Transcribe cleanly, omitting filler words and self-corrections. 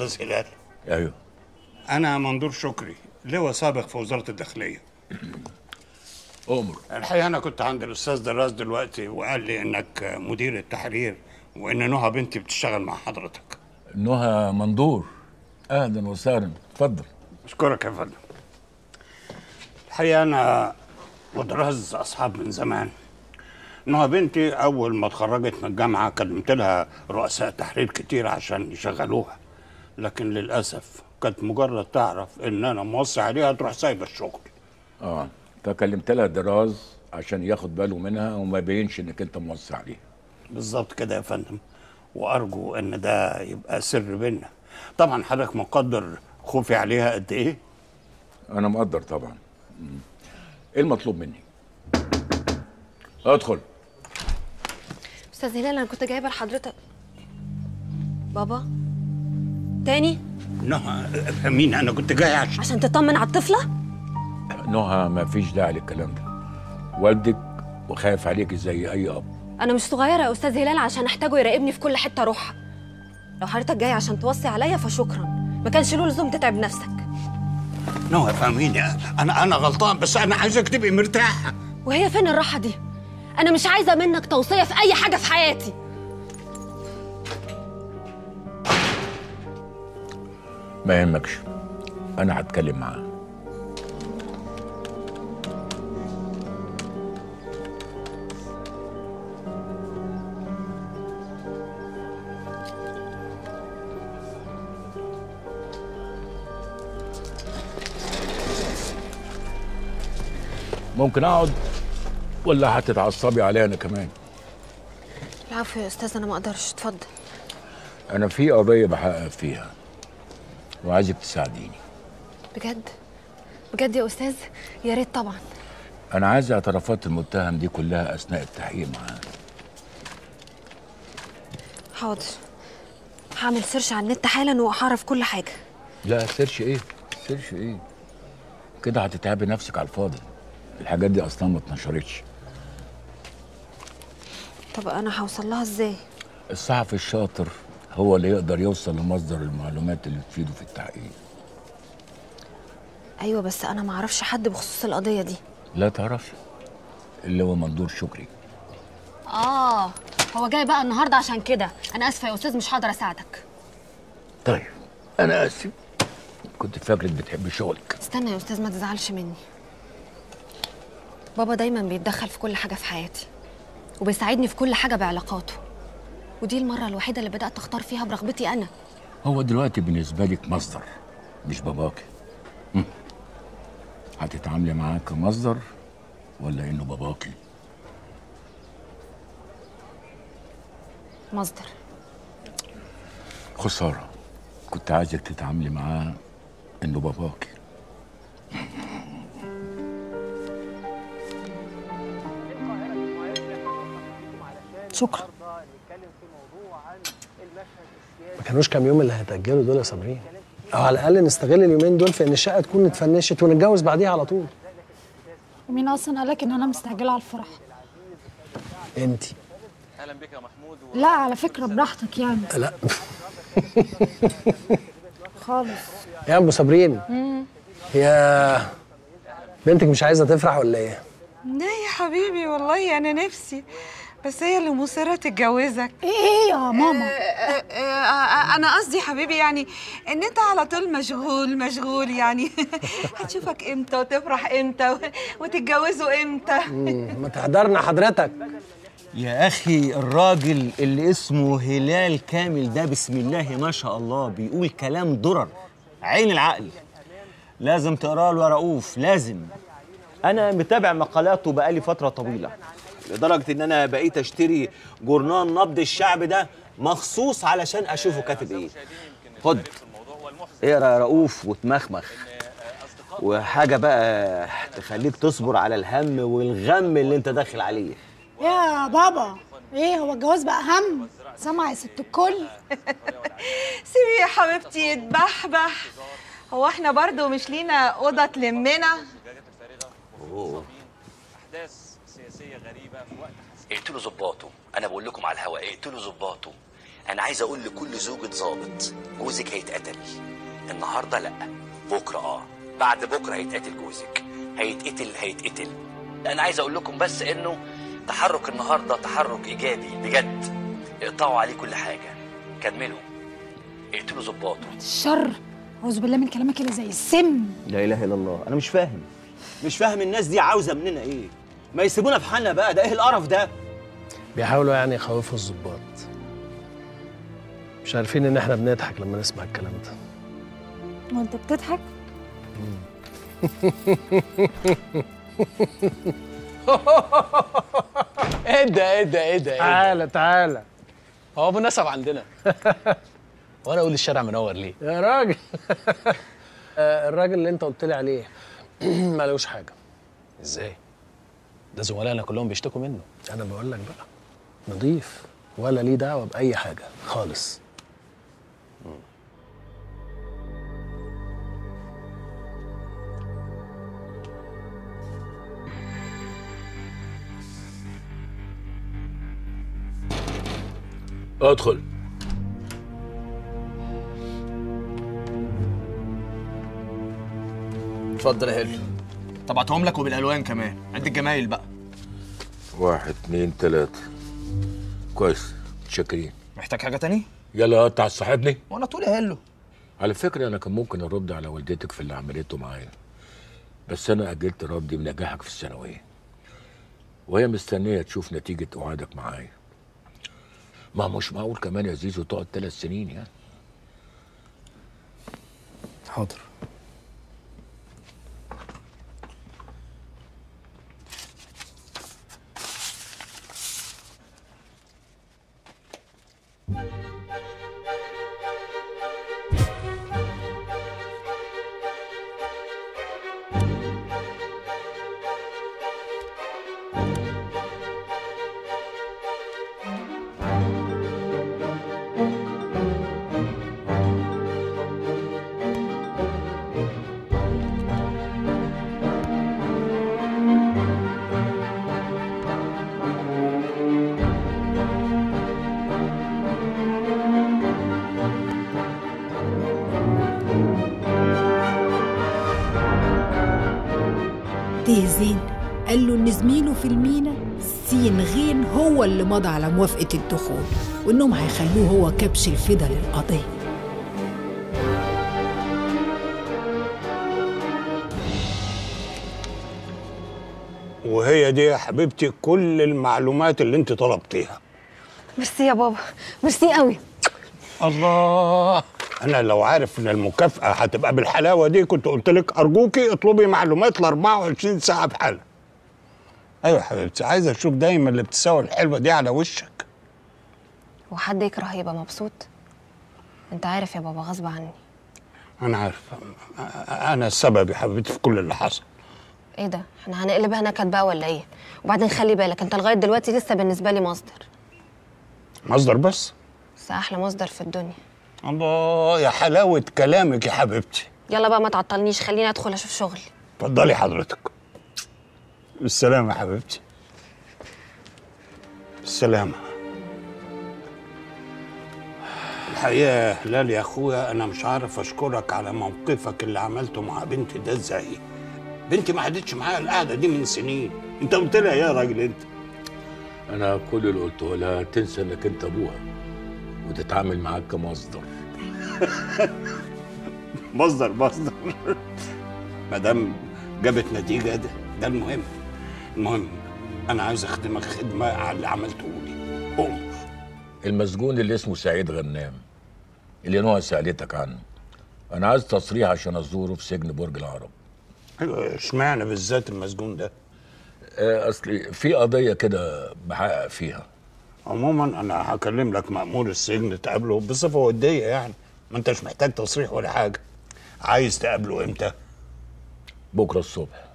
استاذ هلال. ايوه. انا مندور شكرى، لواء سابق في وزاره الداخليه. امر. الحقيقه انا كنت عند الاستاذ دراز دلوقتي وقال لي انك مدير التحرير وان نوها بنتي بتشتغل مع حضرتك. نوها مندور، اهلا وسهلا، اتفضل. اشكرك يا فندم. الحقيقه انا ودراز اصحاب من زمان. نوها بنتي اول ما اتخرجت من الجامعه كلمت لها رؤساء تحرير كتير عشان يشغلوها، لكن للاسف كانت مجرد تعرف ان انا موصي عليها تروح سايبه الشغل. فكلمت لها دراز عشان ياخد باله منها وما يبينش انك انت موصي عليها. بالظبط كده يا فندم، وارجو ان ده يبقى سر بينا. طبعا حضرتك مقدر خوفي عليها قد ايه؟ انا مقدر طبعا. ايه المطلوب مني؟ ادخل. استاذ هلال انا كنت جايبه لحضرتك. بابا تاني؟ نهى مين؟ انا كنت جاي عشان تطمن على الطفله؟ نهى ما فيش داعي للكلام ده، والدك وخايف عليكي زي اي اب. انا مش صغيره يا استاذ هلال عشان احتاجه يراقبني في كل حته اروحها. لو حضرتك جاي عشان توصي عليا فشكرا، ما كانش له لزوم تتعب نفسك. نهى فاهميني، انا غلطان، بس انا عايزك تبقي مرتاحه. وهي فين الراحه دي؟ أنا مش عايزة منك توصية في أي حاجة في حياتي. ما يهمكش، أنا هتكلم معاه. ممكن أقعد؟ ولا هتتعصبي عليا انا كمان؟ العفو يا استاذ، انا ما اقدرش. اتفضل. انا في قضيه بحقق فيها وعايزك تساعديني. بجد؟ بجد يا استاذ؟ يا ريت طبعا. انا عايز اعترافات المتهم دي كلها اثناء التحقيق معاه. حاضر، هعمل سيرش على النت حالا وهعرف كل حاجه. لا سيرش ايه؟ سيرش ايه؟ كده هتتعبي نفسك على الفاضي، الحاجات دي اصلا ما اتنشرتش. طب أنا هوصل لها إزاي؟ الصحفي الشاطر هو اللي يقدر يوصل لمصدر المعلومات اللي تفيده في التحقيق. أيوه بس أنا معرفش حد بخصوص القضية دي. لا تعرفي، اللي هو مندور شكرى. هو جاي بقى النهارده عشان كده. أنا آسفة يا أستاذ، مش هقدر أساعدك. طيب أنا آسف، كنت فاكرك بتحبي شغلك. استنى يا أستاذ ما تزعلش مني. بابا دايما بيتدخل في كل حاجة في حياتي وبيساعدني في كل حاجة بعلاقاته، ودي المرة الوحيدة اللي بدأت أختار فيها برغبتي أنا. هو دلوقتي بالنسبة لك مصدر مش باباكي. هتتعاملي معاه كمصدر ولا إنه باباكي؟ مصدر. خسارة، كنت عايزك تتعاملي معاه إنه باباكي. شكرا. ما كانوش كام يوم اللي هتأجلوا دول يا صابرين، أو على الأقل نستغل اليومين دول في إن الشقة تكون اتفنشت ونتجوز بعديها على طول. ومين أصلا قالك إن أنا مستعجلة على الفرح؟ أنتي. أهلا بك يا محمود. لا على فكرة براحتك يعني. لا خالص. يا أم صابرين، يا بنتك مش عايزة تفرح ولا إيه؟ لا يا حبيبي والله أنا نفسي، بس هي اللي مصرة تتجوزك. ايه يا ماما؟ انا قصدي حبيبي يعني ان انت على طول مشغول يعني. هتشوفك امتى وتفرح امتى وتتجوزوا امتى؟ ما تحضرنا حضرتك يا اخي. الراجل اللي اسمه هلال كامل ده بسم الله ما شاء الله بيقول كلام درر عين العقل، لازم تقراه له يا رؤوف، لازم. انا متابع مقالاته بقالي فترة طويلة لدرجة إن أنا بقيت أشتري جورنال نبض الشعب ده مخصوص علشان أشوفه كاتب إيه. خد اقرا يا رؤوف وتمخمخ، وحاجة بقى تخليك تصبر على الهم والغم اللي أنت داخل عليه. يا بابا إيه هو الجواز بقى هم؟ سامعة يا ست الكل؟ سيبيه يا حبيبتي يتبحبح، هو إحنا برضه مش لينا أوضة تلمنا؟ غريبه في وقت. اقتلوا ظباطه، انا بقول لكم على الهواء، اقتلوا ظباطه. انا عايز اقول لكل زوجة ظابط جوزك هيتقتل النهارده، لا بكره، بعد بكره هيتقتل جوزك، هيتقتل. انا عايز اقول لكم بس انه تحرك النهارده تحرك ايجابي بجد، اقطعوا عليه كل حاجه، كملوا، اقتلوا ظباطه. الشر اعوذ بالله من كلامك اللي زي السم. لا اله الا الله. انا مش فاهم الناس دي عاوزه مننا ايه؟ ما يسيبونا في حالنا بقى، ده ايه القرف ده؟ بيحاولوا يعني يخوفوا الظباط، مش عارفين ان احنا بنضحك لما نسمع الكلام ده. وانت بتضحك؟ ايه ده ايه ده ايه ده؟ تعالى هو ابو نسب عندنا. وانا اقول الشارع منور ليه؟ يا راجل. الراجل اللي انت قلت لي عليه ما لهوش حاجه. ازاي؟ ده زملائنا كلهم بيشتكوا منه. انا بقول لك بقى نضيف، ولا ليه دعوه باي حاجه خالص. ادخل. اتفضل يا هلو. طبعتهم لك وبالالوان كمان، عد الجمايل بقى. 1 2 3. كويس، متشكرين. محتاج حاجه تاني؟ يلا قطع صاحبني. وانا طول يا هلو. على فكره انا كان ممكن ارد على والدتك في اللي عملته معايا، بس انا اجلت ردي من نجاحك في الثانويه، وهي مستنيه تشوف نتيجه قعدك معايا. ما مش معقول كمان يا زيزو تقعد 3 سنين يعني. حاضر. زين قال له ان زميله في المينا سين غين هو اللي مضى على موافقه الدخول، وانهم هيخلوه هو كبش الفدا للقضيه. وهي دي يا حبيبتي كل المعلومات اللي انت طلبتيها. ميرسي يا بابا، ميرسي قوي. الله، أنا لو عارف إن المكافأة هتبقى بالحلاوة دي كنت قلت لك أرجوكي اطلبي معلومات ل 24 ساعة بحالها. أيوة يا حبيبتي، عايزة أشوف دايما الابتسامة الحلوة دي على وشك. هو حد يكره يبقى مبسوط؟ أنت عارف يا بابا غصب عني. أنا عارف، أنا السبب يا حبيبتي في كل اللي حصل. إيه ده؟ إحنا هنقلبها نكد بقى ولا إيه؟ وبعدين خلي بالك أنت لغاية دلوقتي لسه بالنسبة لي مصدر بس أحلى مصدر في الدنيا. الله، يا حلاوة كلامك يا حبيبتي. يلا بقى ما تعطلنيش، خليني أدخل أشوف شغلي. اتفضلي حضرتك. بالسلامة يا حبيبتي. بالسلامة. الحقيقة يا هلال يا أخويا أنا مش عارف أشكرك على موقفك اللي عملته مع بنتي ده إزاي. بنتي ما عادتش معايا القعدة دي من سنين، أنت قلت لها يا راجل أنت. أنا كل اللي قلته لها تنسى إنك أنت أبوها وتتعامل معاك كمصدر. مصدر ما دام جابت نتيجه ده المهم انا عايز اخدمك خدمه على اللي عملته لي. قوم. المسجون اللي اسمه سعيد غنام اللي نوها سالتك عنه، انا عايز تصريح عشان ازوره في سجن برج العرب. اشمعنى بالذات المسجون ده؟ اصل في قضيه كده بحقق فيها. عموما انا هكلم لك مأمور السجن تقابله بصفه وديه يعني، ما انتش محتاج تصريح ولا حاجه. عايز تقابله امتى؟ بكره الصبح.